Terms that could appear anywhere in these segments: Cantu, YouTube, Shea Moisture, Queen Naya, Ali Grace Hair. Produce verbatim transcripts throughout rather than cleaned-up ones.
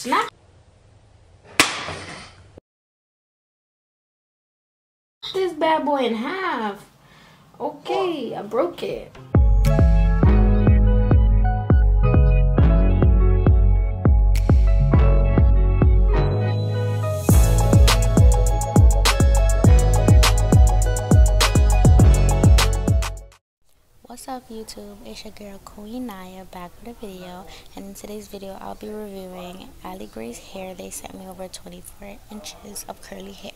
Smack this bad boy in half. Okay, I broke it. What's up YouTube, it's your girl Queen Naya back with a video, and in today's video I'll be reviewing Ali Grace Hair. They sent me over twenty-four inches of curly hair.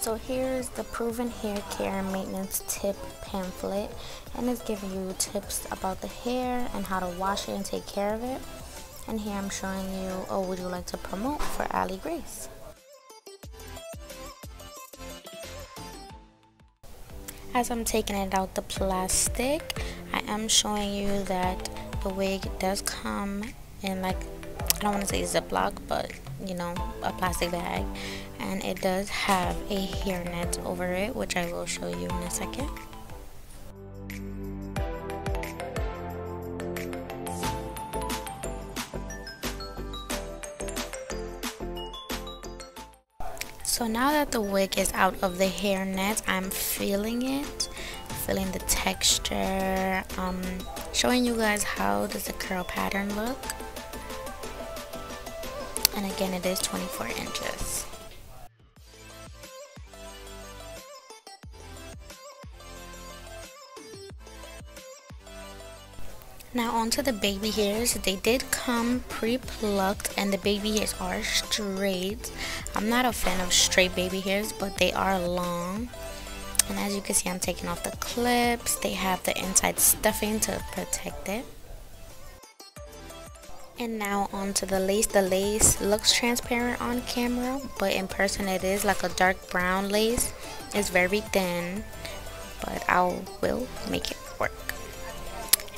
So here's the proven hair care and maintenance tip pamphlet, and it's giving you tips about the hair and how to wash it and take care of it. And here I'm showing you, oh, would you like to promote for Ali Grace? As I'm taking it out the plastic, I am showing you that the wig does come in, like, I don't want to say Ziploc, but you know, a plastic bag, and it does have a hairnet over it, which I will show you in a second. So now that the wig is out of the hairnet, I'm feeling it, feeling the texture, um, showing you guys how does the curl pattern look. And again, it is twenty-four inches. Now onto the baby hairs. They did come pre-plucked, and the baby hairs are straight. I'm not a fan of straight baby hairs, but they are long. And as you can see, I'm taking off the clips. They have the inside stuffing to protect it. And now onto the lace. The lace looks transparent on camera, but in person it is like a dark brown lace. It's very thin, but I will make it work.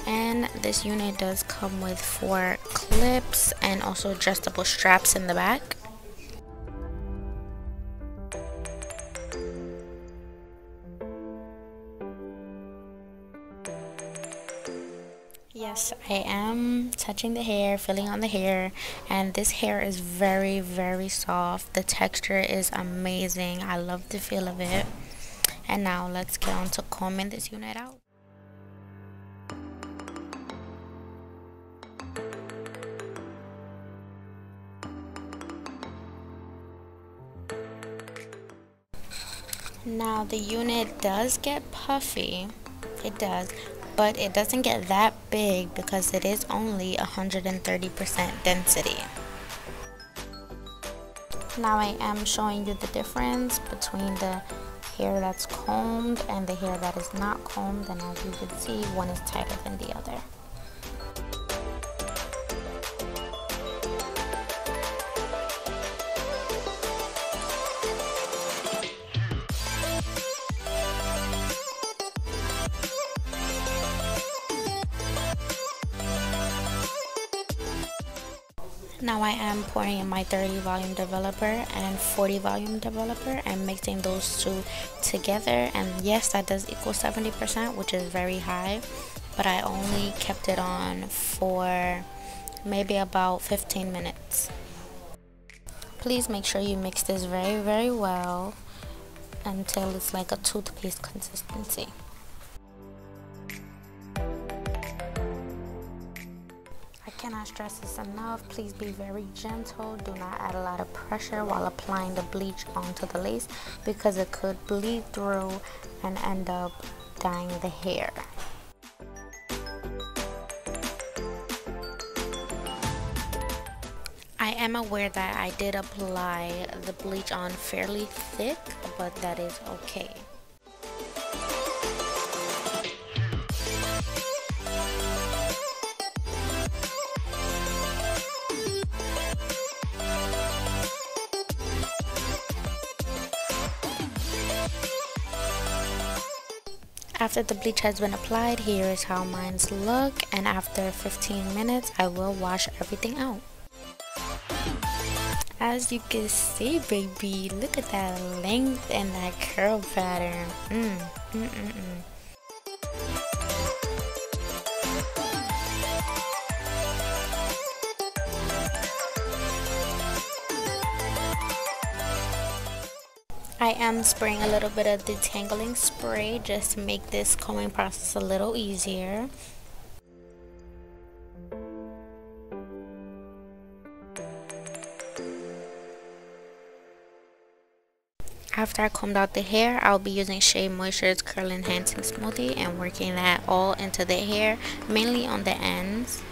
And this unit does come with four clips and also adjustable straps in the back. Yes, I am touching the hair, feeling on the hair, and this hair is very, very soft. The texture is amazing. I love the feel of it. And now let's get on to combing this unit out. Now the unit does get puffy. It does. But it doesn't get that big because it is only one hundred thirty percent density. Now I am showing you the difference between the hair that's combed and the hair that is not combed, and as you can see, one is tighter than the other. Now I am pouring in my thirty volume developer and forty volume developer and mixing those two together, and yes, that does equal seventy percent, which is very high, but I only kept it on for maybe about fifteen minutes. Please make sure you mix this very very well until it's like a toothpaste consistency. Cannot stress this enough, please be very gentle. Do not add a lot of pressure while applying the bleach onto the lace because it could bleed through and end up dyeing the hair. I am aware that I did apply the bleach on fairly thick, but that is okay. After the bleach has been applied, here is how mine's look, and after fifteen minutes I will wash everything out. As you can see, baby, look at that length and that curl pattern. Mm, mm, mm, mm. I am spraying a little bit of detangling spray just to make this combing process a little easier. After I combed out the hair, I'll be using Shea Moisture's Curl Enhancing Smoothie and working that all into the hair, mainly on the ends.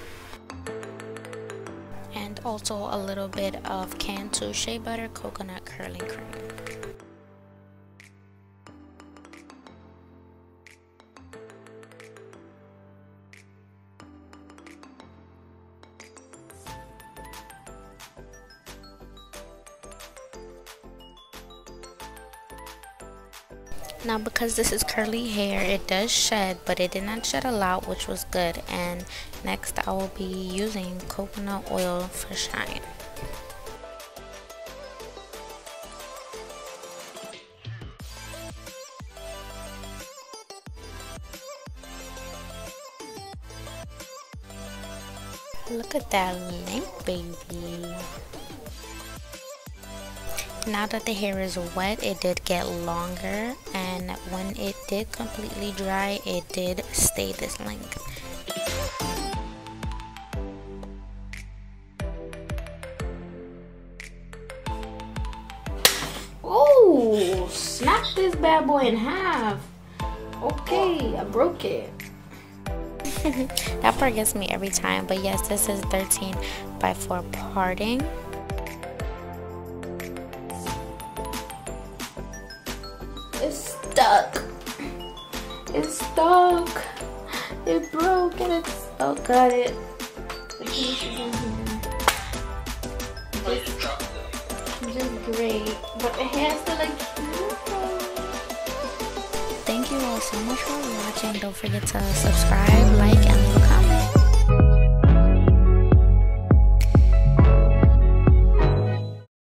And also a little bit of Cantu Shea Butter Coconut Curling Cream. Now, because this is curly hair, it does shed, but it did not shed a lot, which was good. And next I will be using coconut oil for shine. Look at that length, baby. Now that the hair is wet, it did get longer, and when it did completely dry, it did stay this length. Oh, smash this bad boy in half. Okay, I broke it. That part gets me every time, but yes, this is thirteen by four parting. It's stuck. It's stuck. It broke and it's. Oh, got it. It's just great. But the hair's still like. Thank you all so much for watching. Don't forget to subscribe, like, and leave a comment.